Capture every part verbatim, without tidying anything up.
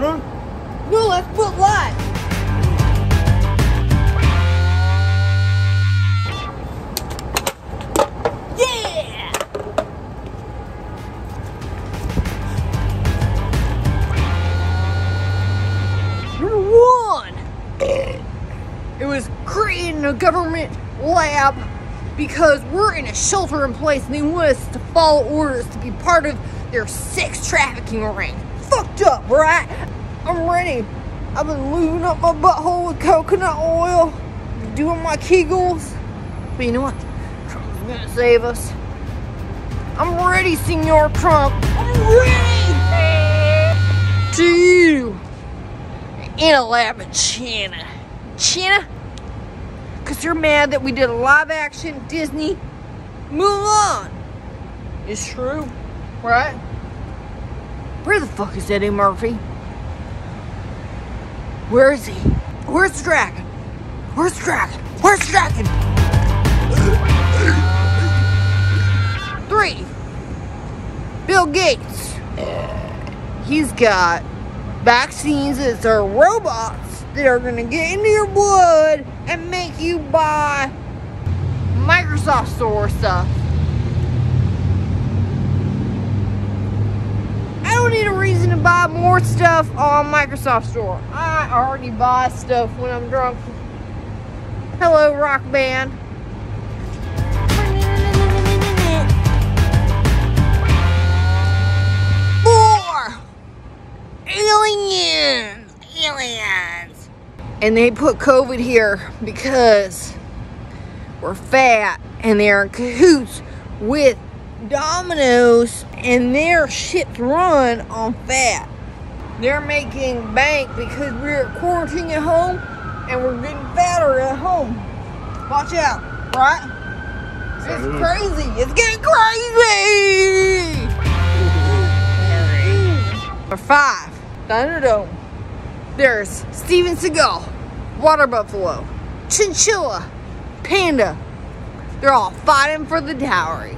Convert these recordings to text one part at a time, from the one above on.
Corona? No, let's put live. Yeah! You won! It was created in a government lab because we're in a shelter in place and they want us to follow orders to be part of their sex trafficking ring. Fucked up, right? I'm ready. I've been lubing up my butthole with coconut oil, doing my Kegels. But you know what? Trump's gonna save us. I'm ready, Senor Trump. I'm ready to you in a lab in China. China? Because you're mad that we did a live action Disney Mulan. It's true, right? Where the fuck is Eddie Murphy? Where is he? Where's the dragon? Where's the dragon? Where's the dragon? Three. Bill Gates. Uh, he's got vaccines that are robots that are gonna get into your blood and make you buy Microsoft Store stuff. Need a reason to buy more stuff on Microsoft Store. I already buy stuff when I'm drunk. Hello, rock band. Four aliens, aliens, and they put COVID here because we're fat, and they're in cahoots with Domino's, and their shit's run on fat. They're making bank because we're quarantining at home and we're getting fatter at home. Watch out, right? It's crazy. It's getting crazy. Number five, Thunder Dome. There's Steven Seagal, water buffalo, chinchilla, panda. They're all fighting for the dowry.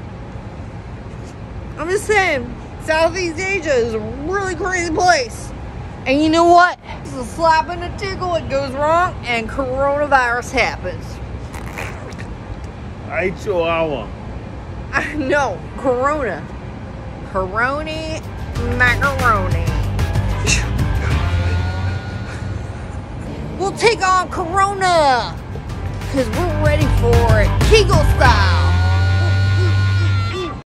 I'm just saying, Southeast Asia is a really crazy place. And you know what? It's a slap and a tickle, it goes wrong, and coronavirus happens. I eat chihuahua. I know, corona. Coroni, macaroni. We'll take on corona, because we're ready for it. Kegel